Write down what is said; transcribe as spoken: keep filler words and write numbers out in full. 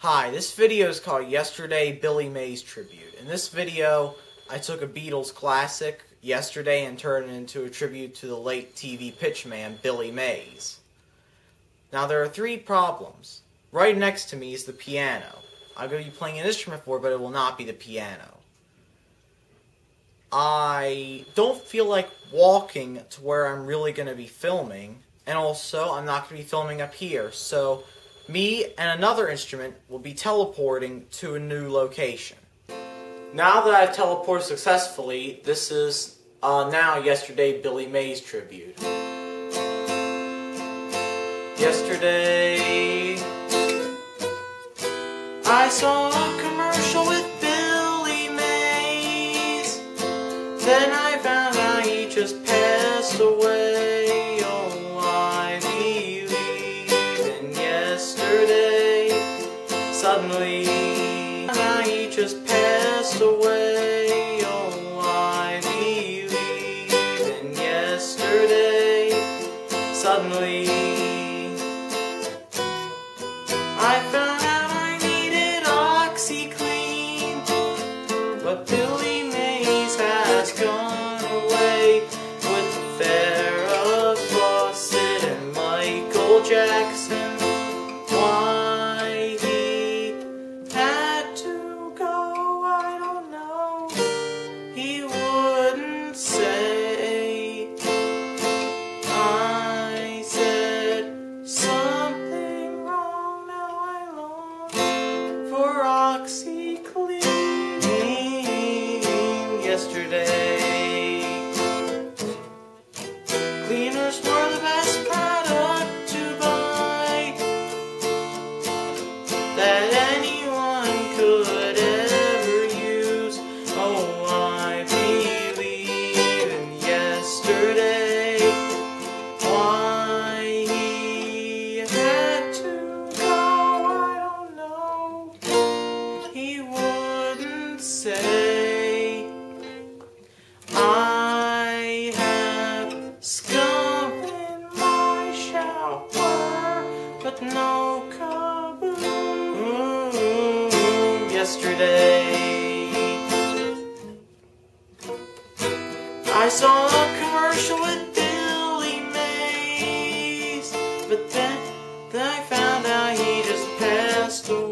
Hi, this video is called Yesterday Billy Mays Tribute. In this video, I took a Beatles classic, Yesterday, and turned it into a tribute to the late T V pitchman, Billy Mays. Now, there are three problems. Right next to me is the piano. I'm going to be playing an instrument for it, but it will not be the piano. I don't feel like walking to where I'm really going to be filming, and also, I'm not going to be filming up here, so me and another instrument will be teleporting to a new location. Now that I've teleported successfully, this is uh, now Yesterday Billy Mays Tribute. Yesterday, I saw a commercial with Billy Mays. Then I found out he just passed away. Suddenly, he just passed away. Oh, I believe in yesterday. Suddenly, I found out I needed OxiClean, but Billy Mays has gone away with Farrah Fawcett and Michael Jackson. OxiClean yesterday. Cleaners were the best product to buy that anyone could ever use. Oh, I believe in yesterday. Why he had to go, I don't know. He wouldn't say, I have scum in my shower, but no kaboom yesterday. I saw a commercial with Billy Mays, but then, then I found out he just passed away.